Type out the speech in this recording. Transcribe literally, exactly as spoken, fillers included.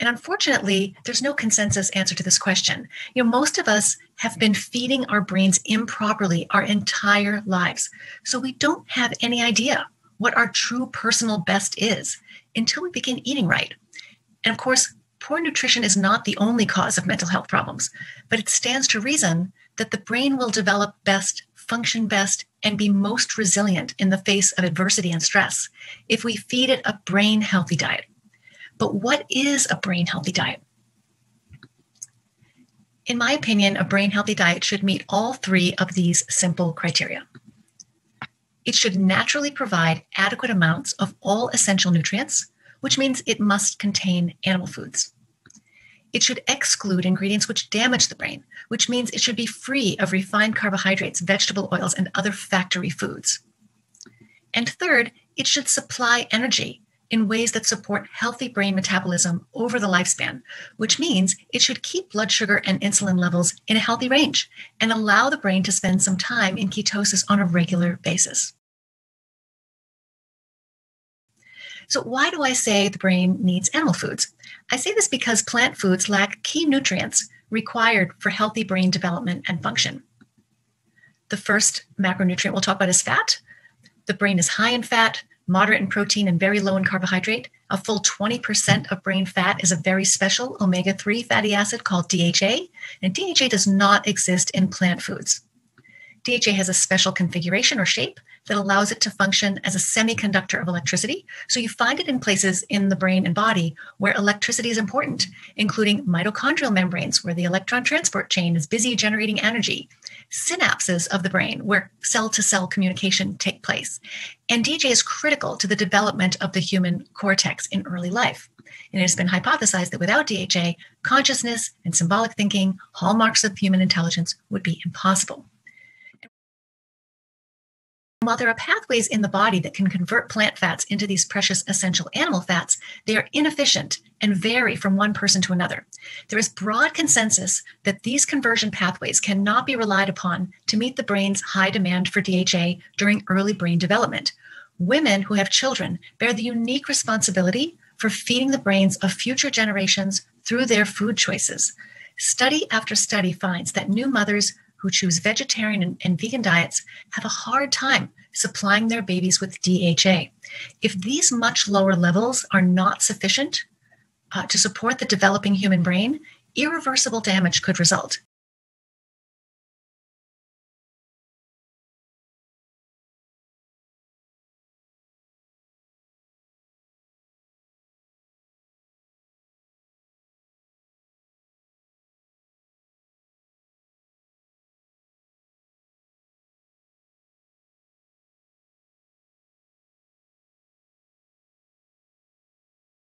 And unfortunately, there's no consensus answer to this question. You know, most of us have been feeding our brains improperly our entire lives. So we don't have any idea what our true personal best is until we begin eating right. And of course, poor nutrition is not the only cause of mental health problems, but it stands to reason that the brain will develop best, function best, and be most resilient in the face of adversity and stress if we feed it a brain-healthy diet. But what is a brain-healthy diet? In my opinion, a brain-healthy diet should meet all three of these simple criteria. It should naturally provide adequate amounts of all essential nutrients, which means it must contain animal foods. It should exclude ingredients which damage the brain, which means it should be free of refined carbohydrates, vegetable oils, and other factory foods. And third, it should supply energy in ways that support healthy brain metabolism over the lifespan, which means it should keep blood sugar and insulin levels in a healthy range and allow the brain to spend some time in ketosis on a regular basis. So why do I say the brain needs animal foods? I say this because plant foods lack key nutrients required for healthy brain development and function. The first macronutrient we'll talk about is fat. The brain is high in fat, moderate in protein, and very low in carbohydrate. A full twenty percent of brain fat is a very special omega three fatty acid called D H A, and D H A does not exist in plant foods. D H A has a special configuration or shape that allows it to function as a semiconductor of electricity. So you find it in places in the brain and body where electricity is important, including mitochondrial membranes, where the electron transport chain is busy generating energy, synapses of the brain, where cell-to-cell communication takes place. And D H A is critical to the development of the human cortex in early life. And it has been hypothesized that without D H A, consciousness and symbolic thinking, hallmarks of human intelligence, would be impossible. While there are pathways in the body that can convert plant fats into these precious essential animal fats, they are inefficient and vary from one person to another. There is broad consensus that these conversion pathways cannot be relied upon to meet the brain's high demand for D H A during early brain development. Women who have children bear the unique responsibility for feeding the brains of future generations through their food choices. Study after study finds that new mothers who choose vegetarian and, and vegan diets have a hard time supplying their babies with D H A. If these much lower levels are not sufficient uh, to support the developing human brain, irreversible damage could result.